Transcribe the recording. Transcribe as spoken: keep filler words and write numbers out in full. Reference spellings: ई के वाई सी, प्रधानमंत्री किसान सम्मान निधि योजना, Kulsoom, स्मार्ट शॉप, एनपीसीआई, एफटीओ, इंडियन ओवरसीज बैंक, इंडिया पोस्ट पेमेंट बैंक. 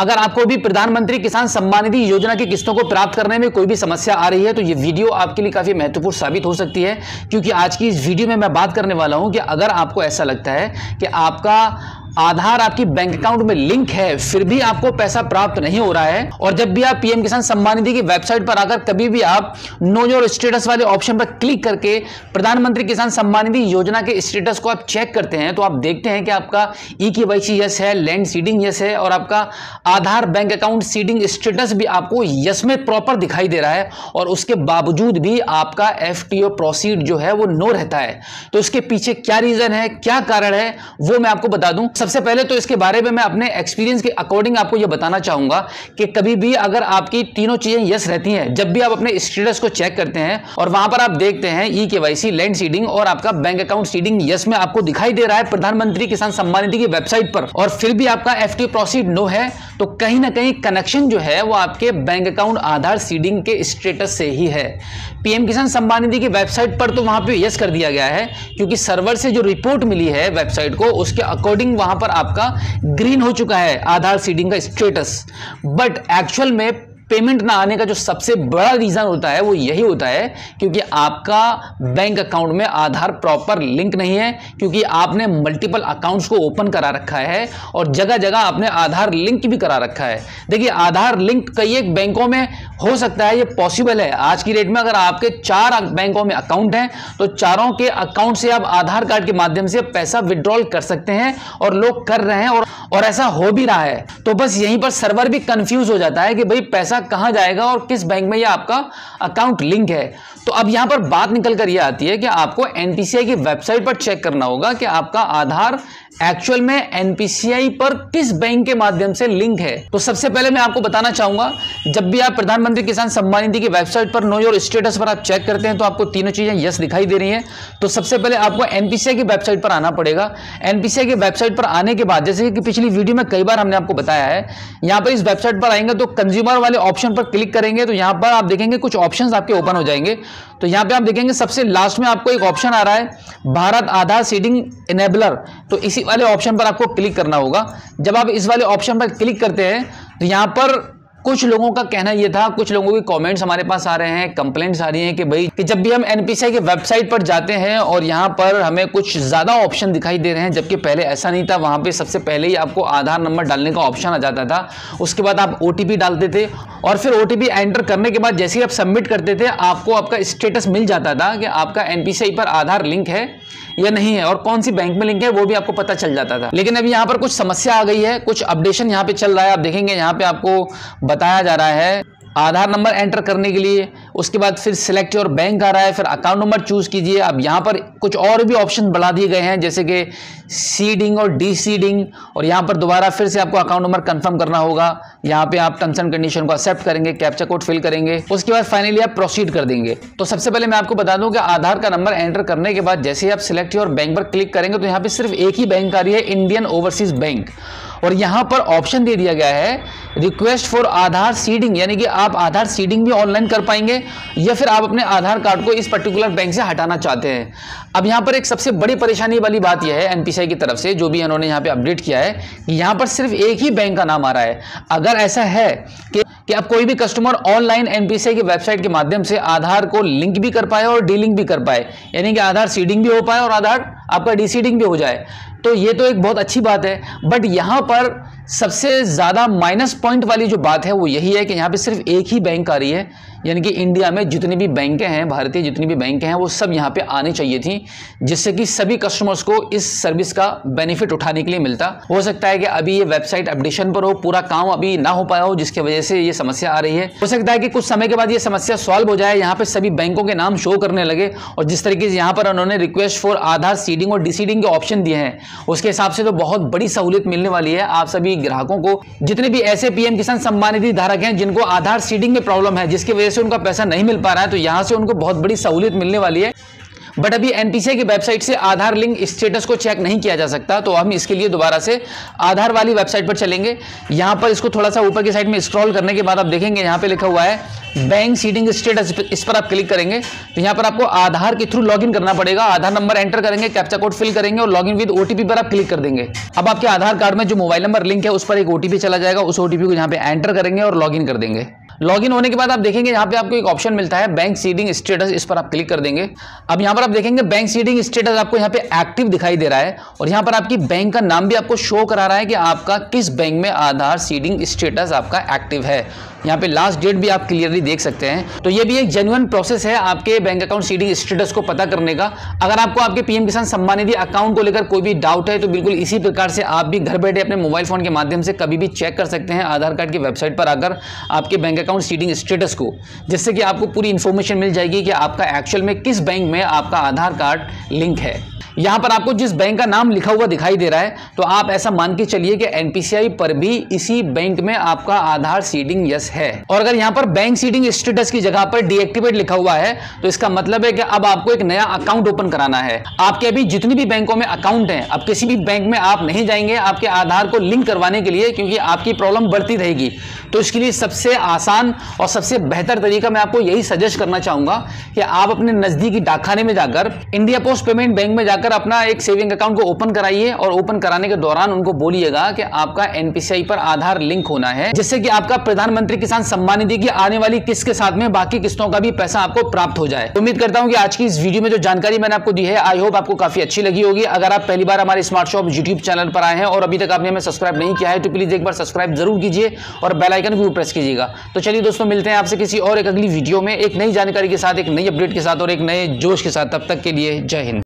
अगर आपको भी प्रधानमंत्री किसान सम्मान निधि योजना की किस्तों को प्राप्त करने में कोई भी समस्या आ रही है तो ये वीडियो आपके लिए काफी महत्वपूर्ण साबित हो सकती है, क्योंकि आज की इस वीडियो में मैं बात करने वाला हूं कि अगर आपको ऐसा लगता है कि आपका आधार आपकी बैंक अकाउंट में लिंक है फिर भी आपको पैसा प्राप्त नहीं हो रहा है, और जब भी आप पीएम किसान सम्मान निधि की वेबसाइट पर आकर कभी भी आप नो योर स्टेटस वाले ऑप्शन पर क्लिक करके प्रधानमंत्री किसान सम्मान निधि योजना के स्टेटस को आप चेक करते हैं तो आप देखते हैं कि आपका ई के वाई सी yes है, लैंड सीडिंग यस है और आपका Aadhaar bank account seeding status भी आपको यस में प्रॉपर दिखाई दे रहा है, और उसके बावजूद भी आपका एफटीओ प्रोसीड जो है वो नो रहता है। तो इसके पीछे क्या रीजन है, क्या कारण है, वो मैं आपको बता दूं। सबसे पहले तो इसके बारे में मैं अपने एक्सपीरियंस के अकॉर्डिंग आपको यह बताना चाहूंगा कि कभी भी अगर आपकी तीनों चीजें यस रहती हैं, जब भी आप अपने स्टेटस को चेक करते हैं और वहां पर आप देखते हैं ई केवाईसी, लैंड सीडिंग और आपका बैंक अकाउंट सीडिंग यस में आपको दिखाई दे रहा है प्रधानमंत्री किसान सम्मान निधि की वेबसाइट पर, और फिर भी आपका एफटीओ प्रोसीड नो है, तो कहीं ना कहीं कनेक्शन जो है वो आपके बैंक अकाउंट आधार सीडिंग के स्टेटस से ही है। पीएम किसान सम्मान निधि की वेबसाइट पर तो वहां पर यस कर दिया गया है, क्योंकि सर्वर से जो रिपोर्ट मिली है वेबसाइट को उसके अकॉर्डिंग वहां पर आपका ग्रीन हो चुका है आधार सीडिंग का स्टेटस, बट एक्चुअल में पेमेंट ना आने का जो सबसे बड़ा रीजन होता है वो यही होता है क्योंकि आपका बैंक अकाउंट में आधार प्रॉपर लिंक नहीं है, क्योंकि आपने मल्टीपल अकाउंट्स को ओपन करा रखा है और जगह जगह आपने आधार लिंक भी करा रखा है। देखिए, आधार लिंक कई एक बैंकों में हो सकता है, ये पॉसिबल है आज की डेट में। अगर आपके चार बैंकों में अकाउंट हैं तो चारों के अकाउंट से आप आधार कार्ड के माध्यम से पैसा विड्रॉल कर सकते हैं और लोग कर रहे हैं और, और ऐसा हो भी रहा है। तो बस यहीं पर सर्वर भी कंफ्यूज हो जाता है कि भाई पैसा कहां जाएगा और किस बैंक में यह आपका अकाउंट लिंक है। तो अब यहां पर बात निकल कर यह आती है कि आपको एनपीसीआई की वेबसाइट पर चेक करना होगा कि आपका आधार एक्चुअल में एनपीसीआई पर किस बैंक के माध्यम से लिंक है। तो सबसे पहले मैं आपको बताना चाहूंगा, जब भी आप प्रधानमंत्री किसान सम्मान निधि की वेबसाइट पर नो योर स्टेटस पर आप चेक करते हैं तो आपको तीनों चीजें यस दिखाई दे रही हैं, तो सबसे पहले आपको एनपीसीआई की वेबसाइट पर आना पड़ेगा। एनपीसीआई की वेबसाइट पर आने के बाद, जैसे कि पिछली वीडियो में कई बार हमने आपको बताया है, यहां पर इस वेबसाइट पर आएंगे तो कंज्यूमर वाले ऑप्शन पर क्लिक करेंगे तो यहां पर आप देखेंगे कुछ ऑप्शंस आपके ओपन हो जाएंगे। तो यहां पे आप देखेंगे सबसे लास्ट में आपको एक ऑप्शन आ रहा है भारत आधार सीडिंग इनेबलर, तो इसी वाले ऑप्शन पर आपको क्लिक करना होगा। जब आप इस वाले ऑप्शन पर क्लिक करते हैं तो यहां पर कुछ लोगों का कहना यह था, कुछ लोगों के कमेंट्स हमारे पास आ रहे हैं, कंप्लेंट्स आ रही हैं कि भाई कि जब भी हम एनपीसीआई के वेबसाइट पर जाते हैं और यहाँ पर हमें कुछ ज़्यादा ऑप्शन दिखाई दे रहे हैं, जबकि पहले ऐसा नहीं था। वहाँ पे सबसे पहले ही आपको आधार नंबर डालने का ऑप्शन आ जाता था, उसके बाद आप ओटीपी डालते थे और फिर ओटीपी एंटर करने के बाद जैसे ही आप सबमिट करते थे आपको आपका स्टेटस मिल जाता था कि आपका एनपीसीआई पर आधार लिंक है या नहीं है और कौन सी बैंक में लिंक है वो भी आपको पता चल जाता था। लेकिन अभी यहाँ पर कुछ समस्या आ गई है, कुछ अपडेशन यहाँ पे चल रहा है। आप देखेंगे यहाँ पे आपको बताया जा रहा है आधार नंबर एंटर करने के लिए, उसके बाद फिर सिलेक्ट योर बैंक आ रहा है, फिर अकाउंट नंबर चूज कीजिए। अब यहाँ पर कुछ और भी ऑप्शन बढ़ा दिए गए हैं, जैसे कि सीडिंग और डी सीडिंग, और यहाँ पर दोबारा फिर से आपको अकाउंट नंबर कंफर्म करना होगा। यहाँ पे आप टर्म्स एंड कंडीशन को एक्सेप्ट करेंगे, कैप्चा कोड फिल करेंगे, उसके बाद फाइनली आप प्रोसीड कर देंगे। तो सबसे पहले मैं आपको बता दूं कि आधार का नंबर एंटर करने के बाद जैसे ही आप सिलेक्ट योर बैंक पर क्लिक करेंगे तो यहाँ पे सिर्फ एक ही बैंक आ रही है, इंडियन ओवरसीज बैंक, और यहाँ पर ऑप्शन दे दिया गया है रिक्वेस्ट फॉर आधार सीडिंग, यानी कि आप आधार सीडिंग भी ऑनलाइन कर पाएंगे या फिर आप अपने आधार कार्ड को इस पर्टिकुलर बैंक से हटाना चाहते हैं। अब यहाँ पर एक सबसे बड़ी परेशानी वाली बात यह है एनपीसीआई की तरफ से, जो भी इन्होंने यहाँ पे अपडेट किया है, कि यहाँ पर सिर्फ एक ही बैंक का नाम आ रहा है। अगर ऐसा है कि कि अब कोई भी कस्टमर ऑनलाइन एनपीसीआई की वेबसाइट के माध्यम से आधार को लिंक भी कर पाए और डी लिंक भी कर पाए, यानी कि आधार सीडिंग भी हो पाए और आधार आपका डी सीडिंग भी हो जाए, तो ये तो एक बहुत अच्छी बात है। बट यहाँ पर सबसे ज़्यादा माइनस पॉइंट वाली जो बात है वो यही है कि यहाँ पे सिर्फ एक ही बैंक आ रही है, यानी कि इंडिया में जितनी भी बैंकें हैं, भारतीय जितनी भी बैंकें हैं, वो सब यहाँ पे आने चाहिए थी, जिससे कि सभी कस्टमर्स को इस सर्विस का बेनिफिट उठाने के लिए मिलता। हो सकता है कि अभी ये वेबसाइट अपडेशन पर हो, पूरा काम अभी ना हो पाया हो, जिसकी वजह से ये समस्या आ रही है। हो सकता है कि कुछ समय के बाद ये समस्या सॉल्व हो जाए, यहाँ पर सभी बैंकों के नाम शो करने लगे, और जिस तरीके से यहाँ पर उन्होंने रिक्वेस्ट फॉर आधार सीडिंग और डी सीडिंग के ऑप्शन दिए हैं उसके हिसाब से तो बहुत बड़ी सहूलियत मिलने वाली है आप सभी ग्राहकों को। जितने भी ऐसे पीएम किसान सम्मान निधि धारक हैं जिनको आधार सीडिंग में प्रॉब्लम है, जिसकी वजह से उनका पैसा नहीं मिल पा रहा है, तो यहां से उनको बहुत बड़ी सहूलियत मिलने वाली है। बट अभी एनपीसीआई की वेबसाइट से आधार लिंक स्टेटस को चेक नहीं किया जा सकता, तो हम इसके लिए दोबारा से आधार वाली वेबसाइट पर चलेंगे। यहां पर इसको थोड़ा सा ऊपर की साइड में स्क्रॉल करने के बाद आप देखेंगे यहां पे लिखा हुआ है बैंक सीडिंग स्टेटस, इस पर आप क्लिक करेंगे तो यहां पर आपको आधार के थ्रू लॉगिन करना पड़ेगा। आधार नंबर एंटर करेंगे, कैप्चा कोड फिल करेंगे और लॉगिन विद ओटीपी पर आप क्लिक कर देंगे। अब आपके आधार कार्ड में जो मोबाइल नंबर लिंक है उस पर एक ओटीपी चला जाएगा, उस ओटीपी को यहां पे एंटर करेंगे और लॉगिन कर देंगे। लॉगिन होने के बाद आप देखेंगे यहाँ पे आपको एक ऑप्शन मिलता है बैंक सीडिंग स्टेटस, इस पर आप क्लिक कर देंगे। अब यहाँ पर आप देखेंगे बैंक सीडिंग स्टेटस आपको यहाँ पे एक्टिव दिखाई दे रहा है और यहाँ पर आपकी बैंक का नाम भी आपको शो करा रहा है कि आपका किस बैंक में आधार सीडिंग स्टेटस आपका एक्टिव है। यहाँ पे लास्ट डेट भी आप क्लियरली देख सकते हैं। तो ये भी एक जेन्युइन प्रोसेस है आपके बैंक अकाउंट सीडिंग स्टेटस को पता करने का। अगर आपको आपके पीएम किसान सम्मान निधि अकाउंट को लेकर कोई भी डाउट है तो बिल्कुल इसी प्रकार से आप भी घर बैठे अपने मोबाइल फोन के माध्यम से कभी भी चेक कर सकते हैं आधार कार्ड की वेबसाइट पर आकर आपके बैंक अकाउंट सीडिंग स्टेटस को, जिससे कि आपको पूरी इंफॉर्मेशन मिल जाएगी कि आपका एक्चुअल में किस बैंक में आपका आधार कार्ड लिंक है। यहाँ पर आपको जिस बैंक का नाम लिखा हुआ दिखाई दे रहा है तो आप ऐसा मान के चलिए कि एनपीसीआई पर भी इसी बैंक में आपका आधार सीडिंग यस है। और अगर यहाँ पर बैंक सीडिंग स्टेटस की जगह पर डीएक्टिवेट लिखा हुआ है तो इसका मतलब है कि अब आपको एक नया अकाउंट ओपन कराना है। आपके अभी जितनी भी बैंकों में अकाउंट है, अब किसी भी बैंक में आप नहीं जाएंगे आपके आधार को लिंक करवाने के लिए, क्योंकि आपकी प्रॉब्लम बढ़ती रहेगी। तो इसके लिए सबसे आसान और सबसे बेहतर तरीका मैं आपको यही सजेस्ट करना चाहूंगा कि आप अपने नजदीकी डाकखाने में जाकर, इंडिया पोस्ट पेमेंट बैंक में जाकर अपना एक सेविंग अकाउंट को ओपन कराइए और ओपन कराने के दौरान उनको बोलिएगा कि आपका एनपीसीआई पर आधार लिंक होना है, जिससे कि आपका प्रधानमंत्री किसान सम्मान निधि की आने वाली किस्त के साथ में बाकी किस्तों का भी पैसा आपको प्राप्त हो जाए। उम्मीद करता हूं कि आज की इस वीडियो में जो जानकारी मैंने आपको दी है, आई होप आपको काफी अच्छी लगी होगी। अगर आप पहली बार हमारे स्मार्ट शॉप यूट्यूब चैनल पर आए हैं और अभी तक आपने हमें सब्सक्राइब नहीं किया है तो प्लीज एक बार सब्सक्राइब जरूर कीजिए और बेल आइकन को प्रेस कीजिएगा। तो चलिए दोस्तों, मिलते हैं आपसे किसी और एक अगली वीडियो में, एक नई जानकारी के साथ, एक नई अपडेट के साथ और एक नए जोश के साथ। तब तक के लिए जय हिंद।